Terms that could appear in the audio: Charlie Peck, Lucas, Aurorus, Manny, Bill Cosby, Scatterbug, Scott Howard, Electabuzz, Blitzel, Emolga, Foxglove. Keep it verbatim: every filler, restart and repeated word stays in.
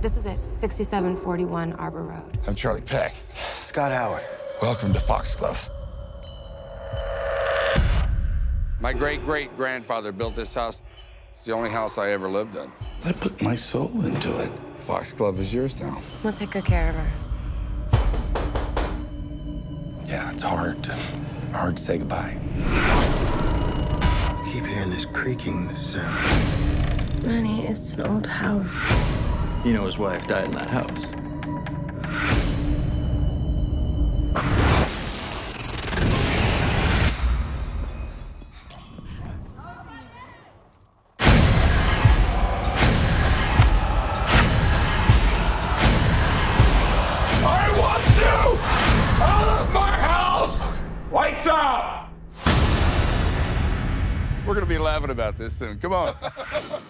This is it, sixty-seven forty-one Arbor Road. I'm Charlie Peck. Scott Howard. Welcome to Foxglove. My great-great-grandfather built this house. It's the only house I ever lived in. I put my soul into it. Foxglove is yours now. We'll take good care of her. Yeah, it's hard. Hard to say goodbye. I keep hearing this creaking sound. Manny, it's an old house. You know, his wife died in that house. I want you out of my house! Lights out! We're gonna be laughing about this soon. Come on.